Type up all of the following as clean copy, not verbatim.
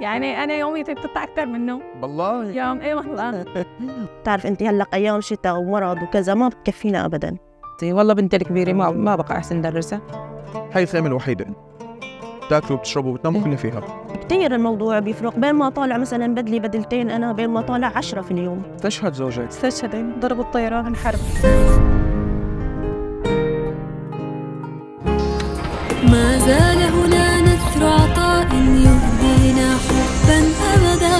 يعني انا يومي بتقطع اكثر منه والله يوم. اي والله. بتعرف انت هلا ايام شتاء ومرض وكذا ما بتكفينا ابدا. والله بنتي الكبيره ما بقى احسن ندرسها. هي الخيمه الوحيده بتاكلوا وبتشربوا وبتناموا كلنا فيها. كثير الموضوع بيفرق بين ما طالع مثلا بدلي بدلتين انا بين ما طالع 10 في اليوم. استشهد زوجي. استشهدين ضرب الطيران انحرب. ما زال هنا نثر عطاء يهدينا حبا ابدا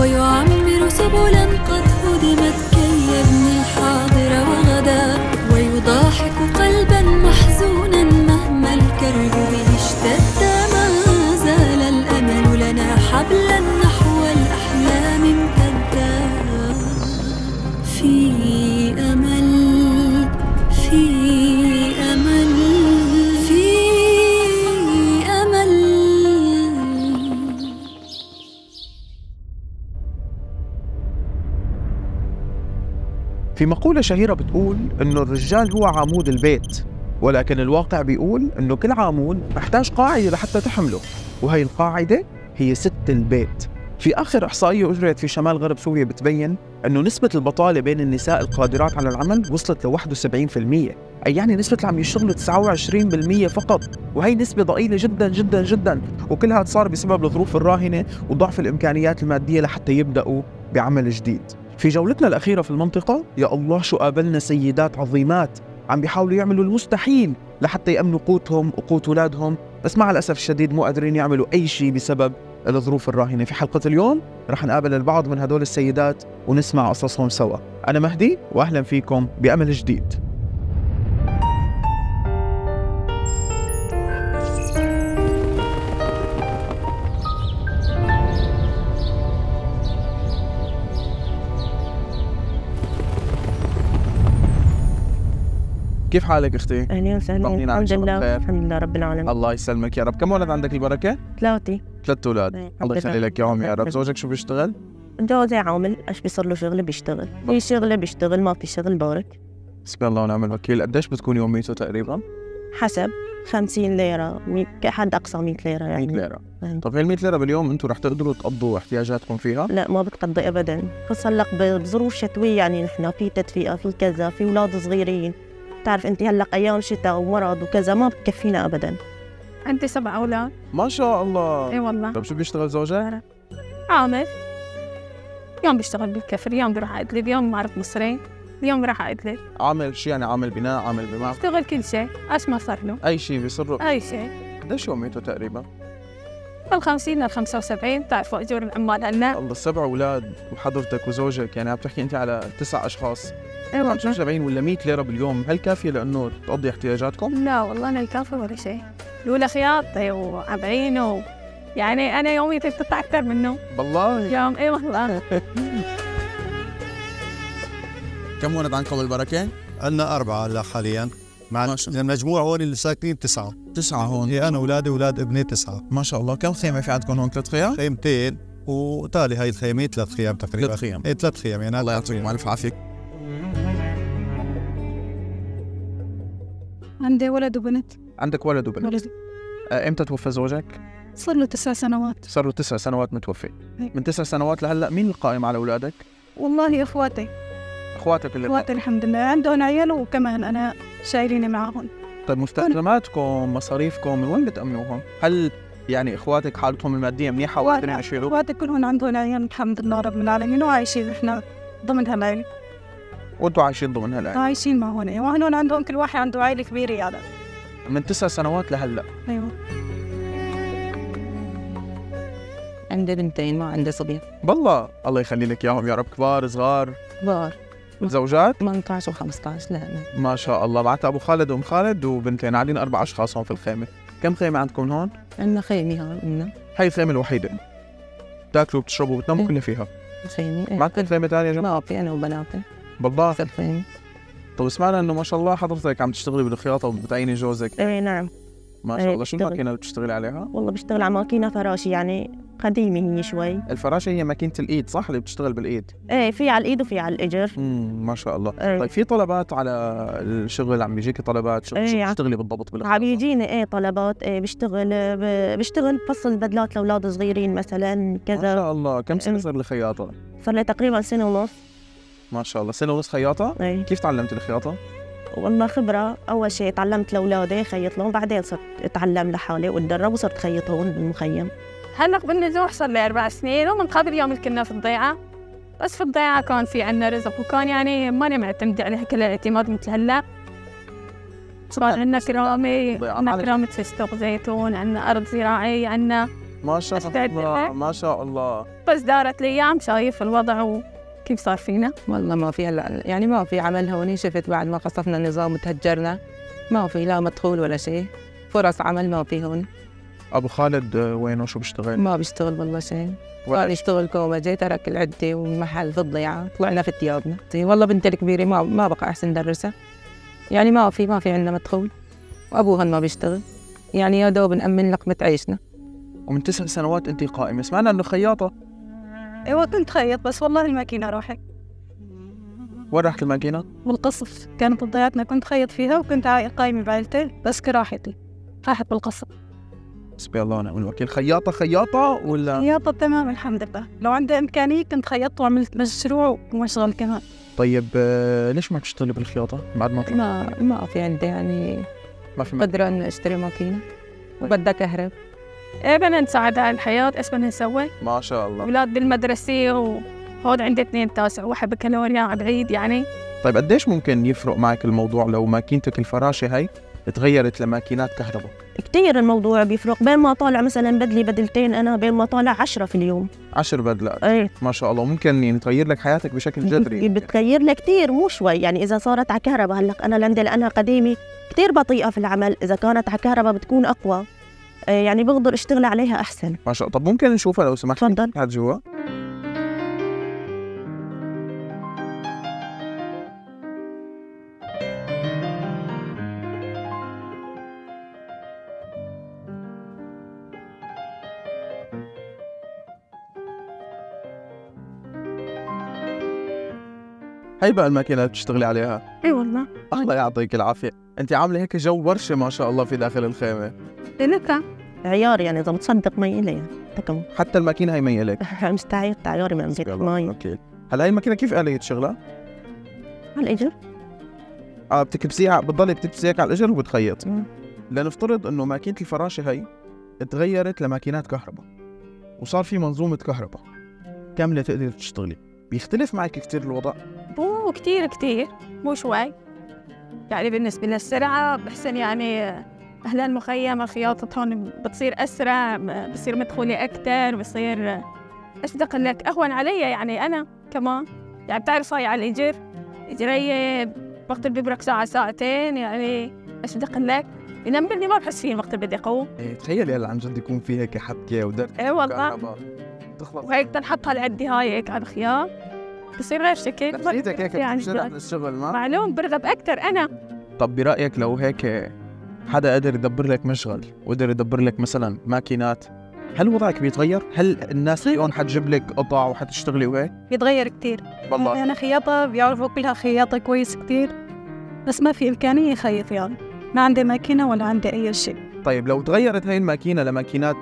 ويعمر سبلا قد هدمت كي يبني الحاضر وغدا ويضاحك قلبا محزونا مهما الكرب به اشتد. ما زال الامل لنا حبلا نحو الاحلام امتدا. في امل، في في مقولة شهيرة بتقول إنه الرجال هو عمود البيت، ولكن الواقع بيقول إنه كل عمود محتاج قاعدة لحتى تحمله، وهي القاعدة هي ست البيت. في آخر إحصائية أجريت في شمال غرب سوريا بتبين إنه نسبة البطالة بين النساء القادرات على العمل وصلت ل 71%، أي يعني نسبة اللي عم يشتغلوا 29% فقط، وهي نسبة ضئيلة جدا جدا جدا، وكل هذا صار بسبب الظروف الراهنة وضعف الإمكانيات المادية لحتى يبدأوا بعمل جديد. في جولتنا الأخيرة في المنطقة، يا الله شو قابلنا سيدات عظيمات عم بيحاولوا يعملوا المستحيل لحتى يأمنوا قوتهم وقوت أولادهم، بس مع الأسف الشديد مو قادرين يعملوا أي شيء بسبب الظروف الراهنة. في حلقة اليوم رح نقابل البعض من هدول السيدات ونسمع قصصهم سوا. أنا مهدي وأهلا فيكم بأمل جديد. كيف حالك اختي؟ اهلا وسهلا. الحمد لله، الحمد لله رب العالمين. الله يسلمك يا رب. كم ولد عندك البركه؟ 3. 3 اولاد، الله يخلي لك اياهم يا رب. زوجك شو بيشتغل؟ جوزي عامل، ايش بيصير له شغله بيشتغل، في شغله بيشتغل، ما في شغل بارك. بسم الله ونعم الوكيل. قديش بتكون يوميته تقريبا؟ حسب 50 ليره، حد اقصى 100 ليره يعني. 100 ليره. طيب هي ال 100 ليره باليوم انتم رح تقدروا تقضوا احتياجاتكم فيها؟ لا ما بتقضي ابدا، خصوصا لك بظروف شتويه، يعني نحن في تدفئه، في كذا، في اولاد صغيرين. بتعرف انت هلا ايام شتاء ومرض وكذا ما بتكفينا ابدا. عندي 7 اولاد ما شاء الله. اي والله. طيب شو بيشتغل زوجك؟ عامل، يوم بيشتغل بالكفر، يوم بيروح على ادلب، يوم معرض مصرين، اليوم راح على ادلب. عامل شو يعني؟ عامل بناء، عامل بمعرض، بيشتغل كل شيء، ايش ما صار له اي شيء بيصير. اي شيء. قديش يوميته تقريبا؟ من 50 ل 75، بتعرفوا اجور العمال هلا. الله، 7 اولاد وحضرتك وزوجك، يعني عم تحكي انت على 9 اشخاص. ايوه 75 ولا 100 ليره باليوم، هل كافيه لانه تقضي احتياجاتكم؟ لا والله لا كافيه ولا شيء، لولا خياطتي وعبعينه، يعني انا يومي بتقطع اكثر منه والله يوم. اي والله. كم ولد عندكم البركه؟ عندنا 4 هلا حاليا، مع المجموع هون اللي ساكنين 9 هون. إيه انا اولادي واولاد ابني 9. ما شاء الله. كم خيمه في عندكم هون؟ 3 خيام؟ خيمتين وتالي هاي الخيمه 3 خيام تقريبا. 3 خيام. ايه 3 خيام يعني. الله يعطيكم الف عافيه. عندي ولد وبنت. عندك ولد وبنت. ولد. امتى توفى زوجك؟ صار له 9 سنوات. صار له 9 سنوات متوفي. من 9 سنوات لهلا مين القائم على اولادك؟ والله اخواتي. اخواتك اللي اخواتي الحمد لله عندهم عيال، وكمان انا شايليني معهم. طيب مستلزماتكم، مصاريفكم، من وين بتأمنوهم؟ هل يعني اخواتك حالتهم الماديه منيحه وقادرين يشيلوا؟ اخواتي كلهم عندهم عيال الحمد لله رب العالمين، وعايشين احنا ضمن هالعيله. وانتوا عايشين ضمن هالعيلة؟ عايشين معهم. ايوه هنون عندهم كل واحد عنده عائلة كبيرة يعني. من 9 سنوات لهلا. ايوه. عندي بنتين، ما عندي صبية. بالله، الله يخلي لك اياهم يا رب. كبار صغار؟ كبار. متزوجات؟ 18 و15. لا ما شاء الله. معناتها ابو خالد وام خالد وبنتين، قاعدين 4 اشخاص هون في الخيمة. كم خيمة عندكم هون؟ عندنا خيمة هون عندنا. هي الخيمة الوحيدة. بتاكلوا وبتشربوا وبتناموا كلنا فيها. خيمة. معكم خيمة ثانية جنب؟ ما في، انا وبناتي. بالله. سلفين. طيب سمعنا انه ما شاء الله حضرتك عم تشتغلي بالخياطه وبتعيني جوزك. اي نعم. ما شاء الله. شو الماكينه اللي بتشتغلي عليها؟ والله بشتغل على ماكينه فراشي، يعني قديمة هي شوي. الفراشة هي ماكينة الإيد صح اللي بتشتغل بالإيد؟ إيه في على الإيد وفي على الإجر. ما شاء الله. طيب في طلبات على الشغل عم بيجيكي طلبات شو بتشتغلي بالضبط بالأخير؟ عم بيجيني إيه طلبات إيه بشتغل بفصل بدلات لأولاد صغيرين مثلا كذا. ما شاء الله كم سنة صار الخياطة؟ صار لي تقريبا سنة ونص. ما شاء الله سنة ونص خياطة؟ إيه. كيف تعلمت الخياطة؟ والله خبرة، أول شيء تعلمت لأولادي خيط لهم، بعدين صرت أتعلم لحالي وأتدرب وصرت خيط هون بالمخيم. هلا بالنزوح صار لي 4 سنين، ومن قبل يوم اللي كنا في الضيعة، بس في الضيعة كان في عنا رزق وكان يعني ماني معتمدة عليها كل الاعتماد مثل هلا. صار عنا كرامة، عنا كرامة فستق زيتون، عنا أرض زراعية، عنا ما شاء الله ما شاء الله. بس دارت الأيام شايف الوضع كيف صار فينا؟ والله ما في هلا يعني ما في عمل هوني، شفت بعد ما قصفنا النظام وتهجرنا ما في لا مدخول ولا شيء، فرص عمل ما في هون. أبو خالد وينه شو بيشتغل؟ ما بيشتغل والله شيء، كان يشتغل كوما جاي ترك العدة والمحل في الضيعة، طلعنا في ثيابنا، والله بنتي الكبيرة ما بقى أحسن ندرسها، يعني ما في عندنا مدخول، وأبوهن ما بيشتغل، يعني يا دوب نأمن لقمة عيشنا. ومن 9 سنوات أنت قائمة، سمعنا إنه خياطة. ايوه كنت خيط بس والله الماكينه راحت. وين راحت الماكينه؟ بالقصف، كانت ضيعتنا كنت خيط فيها وكنت قايمه بعائلتي بس كراحتي راحت بالقصف. حسبي الله ونعم الوكيل. خياطه ولا؟ خياطه تمام الحمد لله، لو عندي امكانيه كنت خيطت وعملت مشروع ومشغل كمان. طيب ليش ما تشتغلي بالخياطه بعد ما طلعت؟ ما في عندي يعني ما في قدره اني اشتري ماكينه وبدها كهرب. ايه بدنا نساعد على الحياة، ايش بدنا نسوي؟ ما شاء الله اولاد بالمدرسة وهون عندي 2 تاسع واحد بكالوريا بعيد يعني. طيب قديش ممكن يفرق معك الموضوع لو ماكينتك الفراشة هي تغيرت لماكينات كهرباء؟ كثير الموضوع بيفرق، بين ما طالع مثلا بدلي بدلتين انا بين ما طالع 10 في اليوم. 10 بدلات؟ ايه ما شاء الله. ممكن يعني تغير لك حياتك بشكل جذري. بتغير لك كثير مو شوي، يعني اذا صارت على كهرباء هلا انا لندي لانها قديمة كثير بطيئة في العمل، اذا كانت على كهرباء بتكون اقوى يعني بقدر اشتغل عليها احسن. ما شاء الله. طب ممكن نشوفها لو سمحت؟ تفضل. هات جوا. هي بقى الماكينه اللي بتشتغلي عليها. اي والله. الله يعطيك العافيه، انت عامله هيك جو ورشه ما شاء الله في داخل الخيمه. لك عيار يعني اذا بتصدق مي الي يعني. حتى الماكينه هي مي الك. مستعيرت عياري من زيت مي. اوكي. هلا هي الماكينه كيف آلية شغلها؟ على الاجر. بتكبسيها بتضلي بتكبسيك على الاجر وبتخيط. لنفترض انه ماكينه الفراشه هي تغيرت لماكينات كهرباء وصار في منظومه كهرباء كامله تقدري تشتغلي، بيختلف معك كثير الوضع؟ مو كثير مو شوي. يعني بالنسبه للسرعه بحسن يعني أهل المخيم خياطة هون بتصير أسرع، بصير مدخولي أكثر، بصير أصدق لك أهون علي يعني أنا كمان، يعني بتعرف هاي على الإجر، إجري وقت بيبرك ساعة ساعتين يعني أصدق لك، بينما اللي ما بحس فيه وقت بدي قوم. إيه تخيل يلا عن جد يكون في هيك حبكة ودرب. إيه والله. وهيك تنحط هالعدة هاي هيك على الخيام بصير غير شكل. نفسيتك هيك بتنشرح من الشغل ما؟ معلوم برغب أكثر أنا. طب برأيك لو هيك حدا قدر يدبر لك مشغل وقدر يدبر لك مثلا ماكينات، هل وضعك بيتغير؟ هل الناس هون حتجيب لك قطع وحتشتغلي وهيك؟ بيتغير كثير والله. انا يعني خياطه بيعرفوا كلها خياطه كويس كثير، بس ما في امكانيه خيط يعني ما عندي ماكينه ولا عندي اي شيء. طيب لو تغيرت هاي الماكينه لماكينات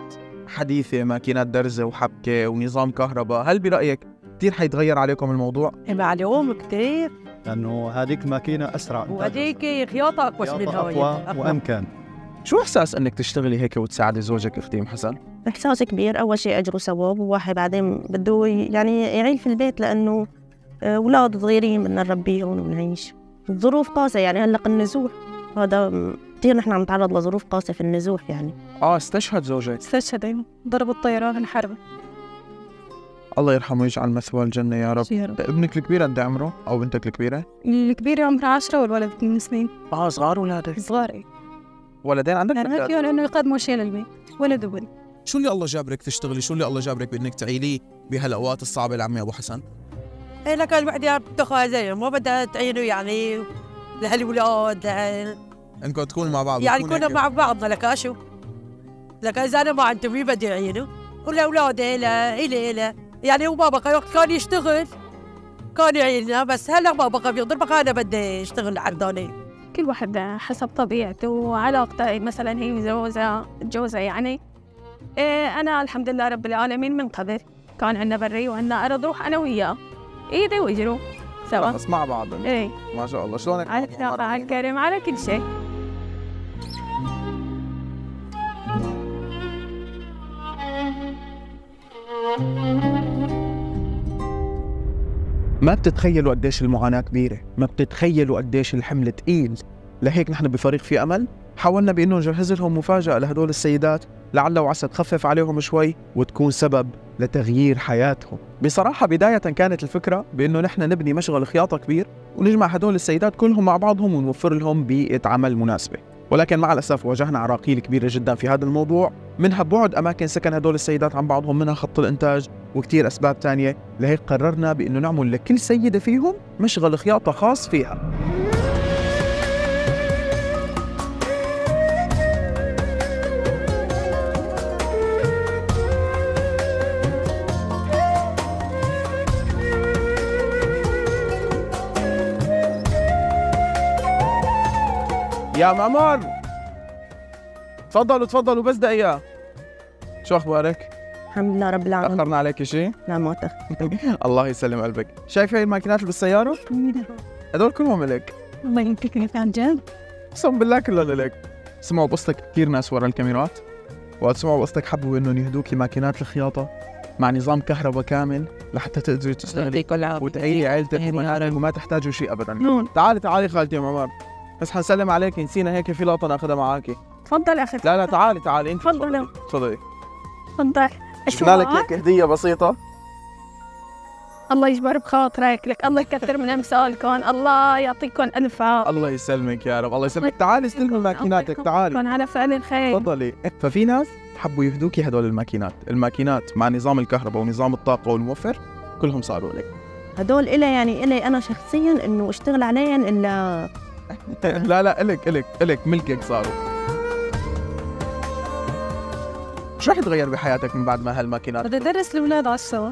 حديثه، ماكينات درزه وحبكه ونظام كهرباء، هل برايك كثير حيتغير عليكم الموضوع؟ معلوم كثير، لأنه هذيك الماكينة أسرع وهذيك خياطة أقوى وأمكن. شو إحساس إنك تشتغلي هيك وتساعدي زوجك أختي أم حسن؟ إحساس كبير، أول شيء أجره ثواب، وواحد بعدين بده يعني يعيل في البيت لأنه أولاد صغيرين بدنا نربيهم ونعيش. الظروف قاسية يعني هلا النزوح هذا كثير نحن عم نتعرض لظروف قاسية في النزوح يعني. استشهد زوجك؟ استشهد أيوه، ضرب الطيران انحرب. الله يرحمه ويجعل مثواه الجنة يا رب. ابنك الكبير قد عمره أو بنتك الكبيرة؟ الكبيرة عمرها 10 والولد 2 سنين. صغار ولادك؟ صغار إيه. ولدين عندك؟ أنا فيهم إنه يقدموا شيء للبيت، ولد وبنت. شو اللي الله جابرك تشتغلي؟ شو اللي الله جابرك بإنك تعيليه بهالأوقات الصعبة لعمي أبو حسن؟ إيه لك الوحدة بتاخذها زين، ما بدها تعيله يعني لهالولاد. إنكم تكونوا مع بعض يعني كنا مع بعض لك أشو. لك إذا أنا ما عندي مين بدي أعينه؟ ولاولادي لإلي يعني. وبابا وقت كان يشتغل كان يعيننا، بس هلا بابا بيقدر بقى انا بدي اشتغل عرضاني. كل واحد حسب طبيعته وعلاقته، مثلا هي متجوزه يعني انا الحمد لله رب العالمين من قبل كان عندنا بري وعندنا ارض، روح انا وياه ايدي واجره سوا بس مع بعض. ايه ما شاء الله. شلونك؟ على الطاقه، على الكرم، على كل شيء. ما بتتخيلوا قديش المعاناة كبيرة، ما بتتخيلوا قديش الحمل ثقيل، لهيك نحن بفريق في أمل حاولنا بأنه نجهز لهم مفاجأة لهدول السيدات، لعل وعسى تخفف عليهم شوي وتكون سبب لتغيير حياتهم. بصراحة بداية كانت الفكرة بأنه نحن نبني مشغل خياطة كبير ونجمع هدول السيدات كلهم مع بعضهم ونوفر لهم بيئة عمل مناسبة، ولكن مع الأسف واجهنا عراقيل كبيرة جدا في هذا الموضوع، منها بعد أماكن سكن هدول السيدات عن بعضهم، منها خط الإنتاج وكتير أسباب تانية. لهيك قررنا بأنه نعمل لكل سيدة فيهم مشغل خياطة خاص فيها. يا معمر تفضلوا تفضلوا بس دقيقة. شو أخبارك؟ الحمد لله رب العالمين. تأخرنا عليك شيء؟ لا ما تأخرت. الله يسلم قلبك. شايف هاي الماكينات اللي بالسيارة؟ هدول كلهم إلك. الله يمسك لك عن جد؟ أقسم بالله كلهم إلك. سمعوا بقصتك كثير ناس ورا الكاميرات، وقت سمعوا بقصتك حبوا إنهم يهدوك لماكينات الخياطة مع نظام كهرباء كامل لحتى تقدري تشتغلي وتعيلي عيلتك وما تحتاجوا شيء أبداً. تعالي تعالي خالتي يا معمر، بس حنسلم عليك، نسينا هيك في لقطة ناخذها معاكي. تفضل اخي. لا لا تعالي تعالي انت. تفضلي تفضلي تفضل. شفنا لك هيك هدية بسيطة. الله يجبر بخاطرك، لك الله يكثر من امثالكم، الله يعطيكم الف عافية. الله يسلمك يا رب، الله يسلمك. تعالي استلمي ماكيناتك تعالي. كن على فعل الخير. تفضلي. ففي ناس حبوا يهدوكي هدول الماكينات، الماكينات مع نظام الكهرباء ونظام الطاقة والموفر كلهم صاروا لك. هدول إلي يعني إلي أنا شخصيا إنه اشتغل عليهم إلا لا لا إلك إلك إلك ملكك صاروا. شو رح يتغير بحياتك من بعد ما هالماكينات؟ بدي أدرس الأولاد على السوا.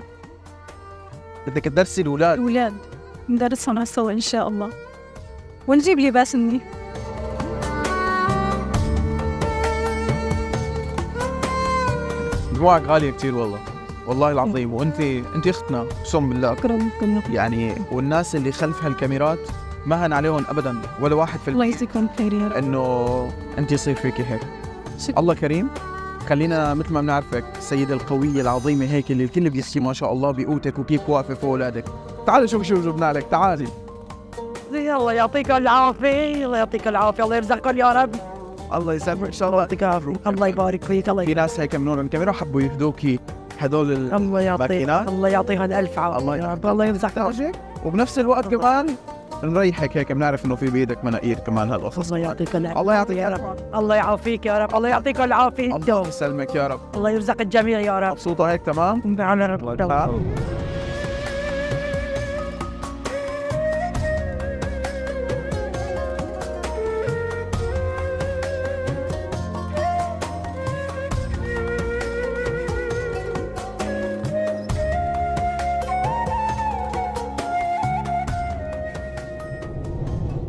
بدك تدرسي الأولاد؟ الأولاد ندرسهم على السوا إن شاء الله ونجيب لباس منيح. دموعك غالية كثير والله، والله العظيم، وأنت أختنا أقسم بالله. يعني والناس اللي خلف هالكاميرات ما هن عليهم ابدا ولا واحد في الله يجزيكم خير يا رب انه انت يصير فيكي هيك. الله كريم، خلينا مثل ما بنعرفك السيده القويه العظيمه هيك اللي الكل بيحكي ما شاء الله بقوتك وكيف واقفه فوق اولادك. تعالي شوفي شو جبنا لك تعالي. الله يعطيك العافيه، الله يعطيك العافيه، الله يرزقكم يا رب. الله يسلمك ان شاء الله يعطيك العافيه. الله يبارك فيك. الله يبارك. في ناس هيك منور الكاميرا حبوا يهدوكي هدول الماكينات. الله يعطيهم الف عافيه يا رب، الله يرزقك وجهك وبنفس الوقت كمان نريحك هيك، بنعرف انه في بايدك مناقير كمان هالقصص. الله يعطيك العافيه. الله يعطيك يا رب. الله يعافيك يا رب. الله يعطيك العافيه. الله يسلمك يا رب. الله يرزق الجميع يا رب. مبسوطه هيك تمام؟ على رب.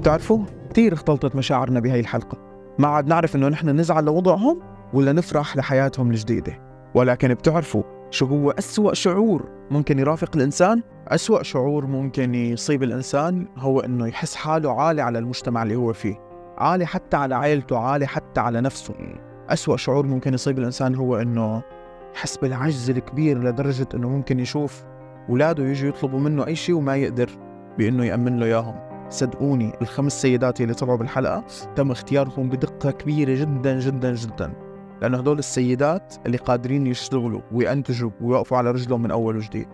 بتعرفوا كثير اختلطت مشاعرنا بهي الحلقة، ما عاد نعرف انه نحن نزعل لوضعهم ولا نفرح لحياتهم الجديدة، ولكن بتعرفوا شو هو أسوأ شعور ممكن يرافق الإنسان؟ أسوأ شعور ممكن يصيب الإنسان هو انه يحس حاله عالي على المجتمع اللي هو فيه، عالي حتى على عائلته، عالي حتى على نفسه. أسوأ شعور ممكن يصيب الإنسان هو انه يحس بالعجز الكبير لدرجة انه ممكن يشوف أولاده يجوا يطلبوا منه أي شيء وما يقدر بأنه يأمن له إياهم. صدقوني الخمس سيدات اللي طلعوا بالحلقة تم اختيارهم بدقة كبيرة جدا جدا جدا، لأنه هدول السيدات اللي قادرين يشتغلوا وينتجوا ويوقفوا على رجلهم من أول وجديد.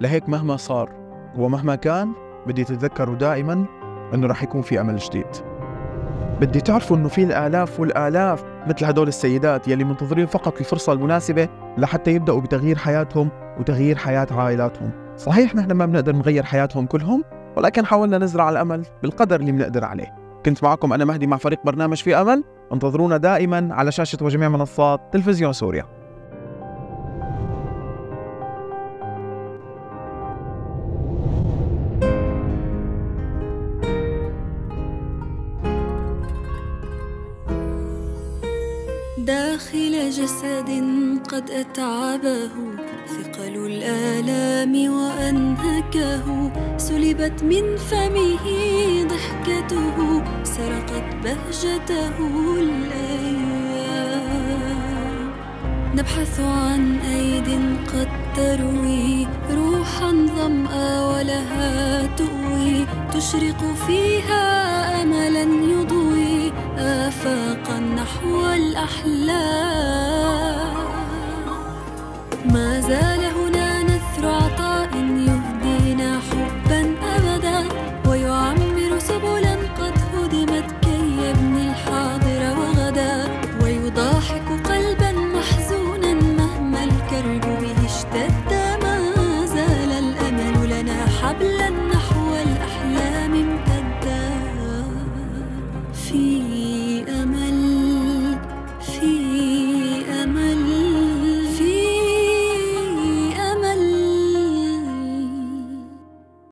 لهيك مهما صار ومهما كان بدي تتذكروا دائما أنه رح يكون في أمل جديد. بدي تعرفوا أنه في الآلاف والآلاف مثل هدول السيدات يلي منتظرين فقط الفرصة المناسبة لحتى يبدأوا بتغيير حياتهم وتغيير حياة عائلاتهم. صحيح نحن ما بنقدر نغير حياتهم كلهم، ولكن حاولنا نزرع الأمل بالقدر اللي بنقدر عليه. كنت معكم أنا مهدي مع فريق برنامج في أمل، انتظرونا دائما على شاشة وجميع منصات تلفزيون سوريا. داخل جسد قد أتعبه ثقل الآلام وأنهكه، سلبت من فمه ضحكته، سرقت بهجته الأيام. نبحث عن أيد قد تروي روحا ظمأ ولها تؤوي، تشرق فيها أملا يضوي آفاقا نحو الأحلام. ما زال هنا نثر عطاء يهدينا حبا أبدا، ويعمر سبلا قد هدمت كي يبني الحاضر وغدا، ويضاحك قلبا محزونا مهما الكرب به اشتد.